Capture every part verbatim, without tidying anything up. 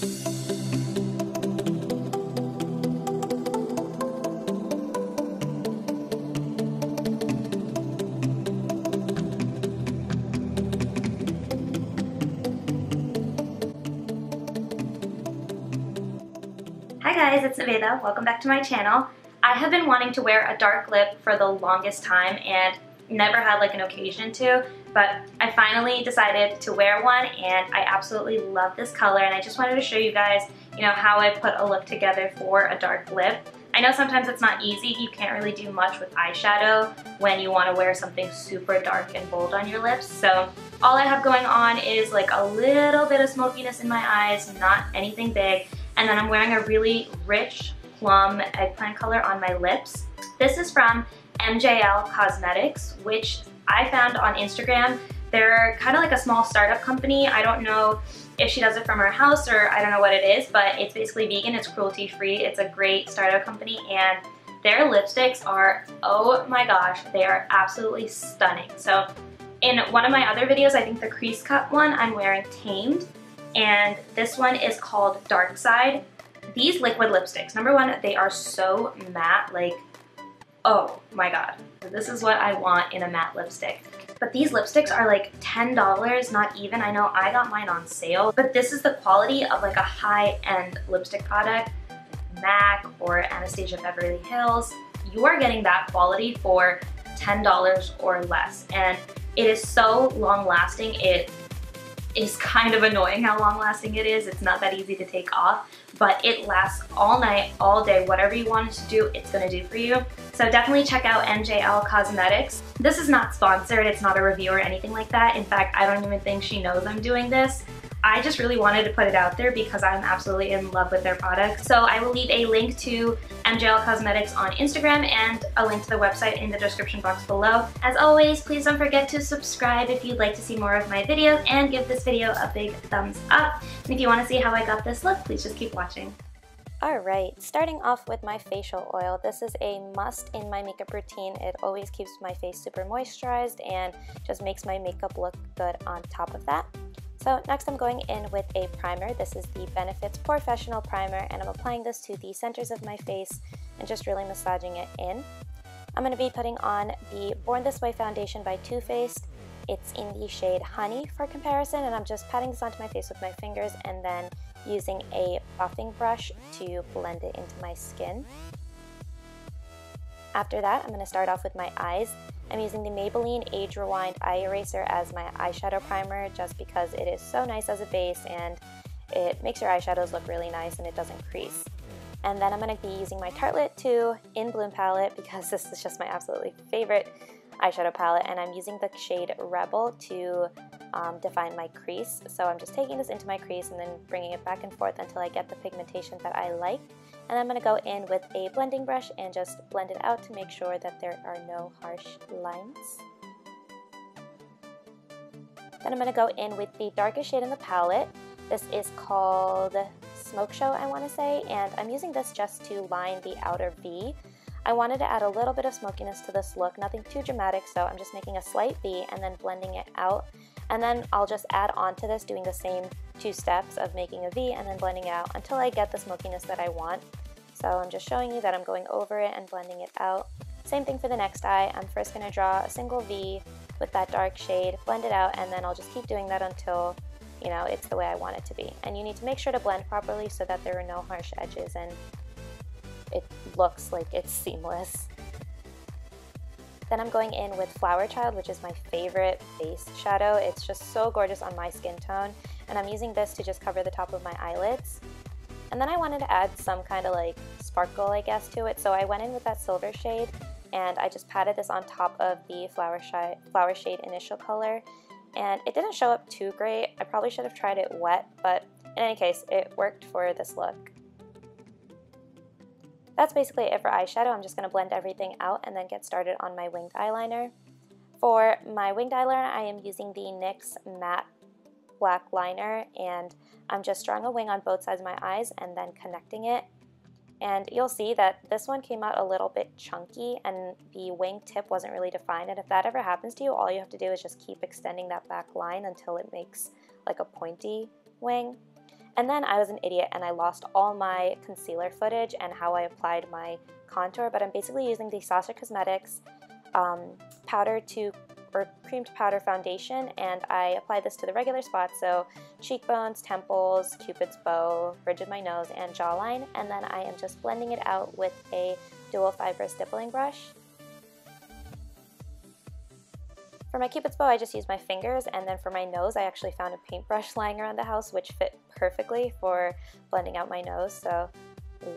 Hi guys, it's Aveda. Welcome back to my channel. I have been wanting to wear a dark lip for the longest time and never had like an occasion to, but I finally decided to wear one and I absolutely love this color, and I just wanted to show you guys, you know, how I put a look together for a dark lip. I know sometimes it's not easy. You can't really do much with eyeshadow when you want to wear something super dark and bold on your lips. So all I have going on is like a little bit of smokiness in my eyes, not anything big. And then I'm wearing a really rich plum eggplant color on my lips. This is from M J L Cosmetics, which I found on Instagram. They're kind of like a small startup company. I don't know if she does it from her house or I don't know what it is, but it's basically vegan, it's cruelty-free, it's a great startup company, and their lipsticks are, oh my gosh, they are absolutely stunning. So in one of my other videos, I think the crease cut one, I'm wearing Tamed, and this one is called Dark Side. These liquid lipsticks, number one, they are so matte, like, oh my god. This is what I want in a matte lipstick. But these lipsticks are like ten dollars, not even. I know I got mine on sale, but this is the quality of like a high-end lipstick product, MAC or Anastasia Beverly Hills. You are getting that quality for ten dollars or less, and it is so long-lasting. It is kind of annoying how long-lasting it is. It's not that easy to take off, but it lasts all night, all day. Whatever you want it to do, it's gonna do for you. So definitely check out M J L Cosmetics. This is not sponsored, it's not a review or anything like that. In fact, I don't even think she knows I'm doing this. I just really wanted to put it out there because I'm absolutely in love with their products. So I will leave a link to M J L Cosmetics on Instagram and a link to the website in the description box below. As always, please don't forget to subscribe if you'd like to see more of my videos, and give this video a big thumbs up. And if you want to see how I got this look, please just keep watching. Alright, starting off with my facial oil. This is a must in my makeup routine. It always keeps my face super moisturized and just makes my makeup look good on top of that. So next I'm going in with a primer. This is the Benefits Porefessional Primer, and I'm applying this to the centers of my face and just really massaging it in. I'm going to be putting on the Born This Way foundation by Too Faced. It's in the shade Honey for comparison, and I'm just patting this onto my face with my fingers and then using a buffing brush to blend it into my skin. After that, I'm going to start off with my eyes. I'm using the Maybelline Age Rewind Eye Eraser as my eyeshadow primer just because it is so nice as a base and it makes your eyeshadows look really nice and it doesn't crease. And then I'm going to be using my Tartelette two in Bloom palette because this is just my absolutely favorite eyeshadow palette, and I'm using the shade Rebel to um, define my crease. So I'm just taking this into my crease and then bringing it back and forth until I get the pigmentation that I like. And I'm going to go in with a blending brush and just blend it out to make sure that there are no harsh lines. Then I'm going to go in with the darkest shade in the palette. This is called Smoke Show, I want to say, and I'm using this just to line the outer V. I wanted to add a little bit of smokiness to this look, nothing too dramatic, so I'm just making a slight V and then blending it out. And then I'll just add on to this, doing the same two steps of making a V and then blending it out until I get the smokiness that I want. So I'm just showing you that I'm going over it and blending it out. Same thing for the next eye. I'm first going to draw a single V with that dark shade, blend it out, and then I'll just keep doing that until, you know, it's the way I want it to be. And you need to make sure to blend properly so that there are no harsh edges and it looks like it's seamless. Then I'm going in with Flower Child, which is my favorite base shadow. It's just so gorgeous on my skin tone, and I'm using this to just cover the top of my eyelids. And then I wanted to add some kind of like sparkle, I guess, to it, so I went in with that silver shade, and I just patted this on top of the Flower, shi flower Shade Initial Color, and it didn't show up too great. I probably should have tried it wet, but in any case, it worked for this look. That's basically it for eyeshadow. I'm just going to blend everything out and then get started on my winged eyeliner. For my winged eyeliner, I am using the NYX Matte Black Liner, and I'm just drawing a wing on both sides of my eyes and then connecting it. And you'll see that this one came out a little bit chunky and the wing tip wasn't really defined, and if that ever happens to you, all you have to do is just keep extending that back line until it makes like a pointy wing. And then I was an idiot and I lost all my concealer footage and how I applied my contour, but I'm basically using the Sacha Cosmetics um, powder to or cream to powder foundation, and I apply this to the regular spots, so cheekbones, temples, cupid's bow, ridge of my nose, and jawline, and then I am just blending it out with a dual fibrous stippling brush. For my cupid's bow, I just use my fingers, and then for my nose, I actually found a paintbrush lying around the house which fit perfectly for blending out my nose, so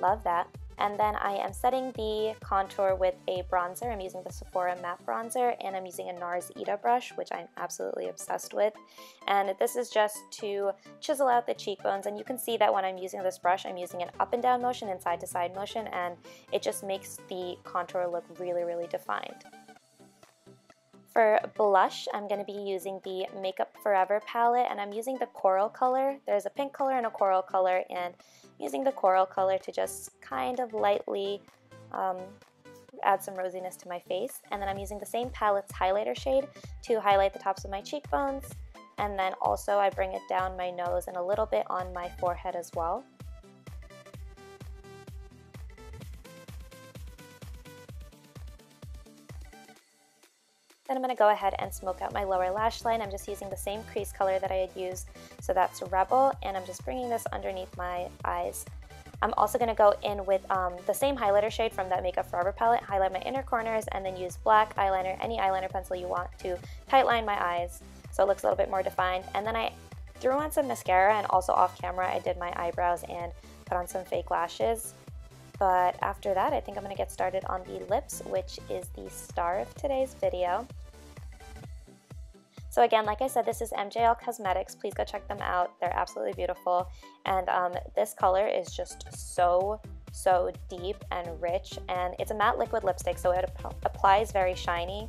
love that. And then I am setting the contour with a bronzer. I'm using the Sephora matte bronzer, and I'm using a Nars I T A brush, which I'm absolutely obsessed with. And this is just to chisel out the cheekbones, and you can see that when I'm using this brush, I'm using an up and down motion and side to side motion, and it just makes the contour look really, really defined. For blush, I'm going to be using the Makeup Forever palette, and I'm using the coral color. There's a pink color and a coral color, and I'm using the coral color to just kind of lightly um, add some rosiness to my face. And then I'm using the same palette's highlighter shade to highlight the tops of my cheekbones, and then also I bring it down my nose and a little bit on my forehead as well. Then I'm going to go ahead and smoke out my lower lash line. I'm just using the same crease color that I had used, so that's Rebel, and I'm just bringing this underneath my eyes. I'm also going to go in with um, the same highlighter shade from that Makeup Forever palette, highlight my inner corners, and then use black eyeliner, any eyeliner pencil you want, to tightline my eyes so it looks a little bit more defined. And then I threw on some mascara, and also off camera I did my eyebrows and put on some fake lashes. But after that, I think I'm going to get started on the lips, which is the star of today's video. So again, like I said, this is M J L Cosmetics. Please go check them out. They're absolutely beautiful. And um, this color is just so, so deep and rich. And it's a matte liquid lipstick, so it ap applies very shiny.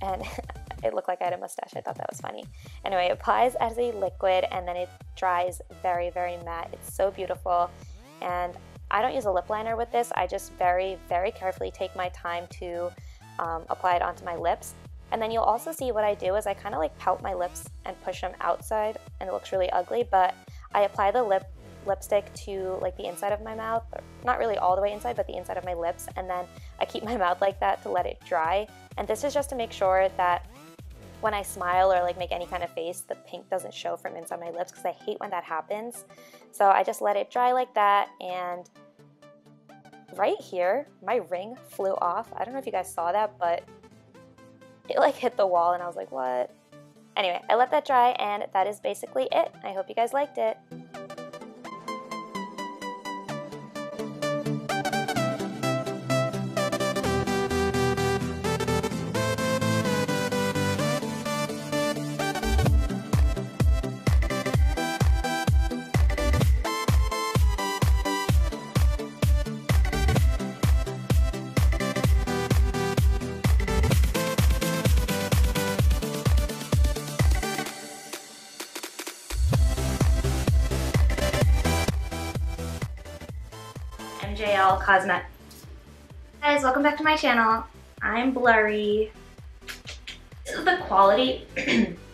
And it looked like I had a mustache. I thought that was funny. Anyway, it applies as a liquid, and then it dries very, very matte. It's so beautiful. And I don't use a lip liner with this. I just very, very carefully take my time to um, apply it onto my lips. And then you'll also see what I do is I kind of like pout my lips and push them outside, and it looks really ugly, but I apply the lip lipstick to like the inside of my mouth, not really all the way inside, but the inside of my lips, and then I keep my mouth like that to let it dry. And this is just to make sure that when I smile or like make any kind of face, the pink doesn't show from inside my lips, because I hate when that happens. So I just let it dry like that, and right here, my ring flew off. I don't know if you guys saw that, but it like hit the wall and I was like, what? Anyway, I let that dry, and that is basically it. I hope you guys liked it. M J L Cosmet. Guys, welcome back to my channel. I'm blurry. This is the quality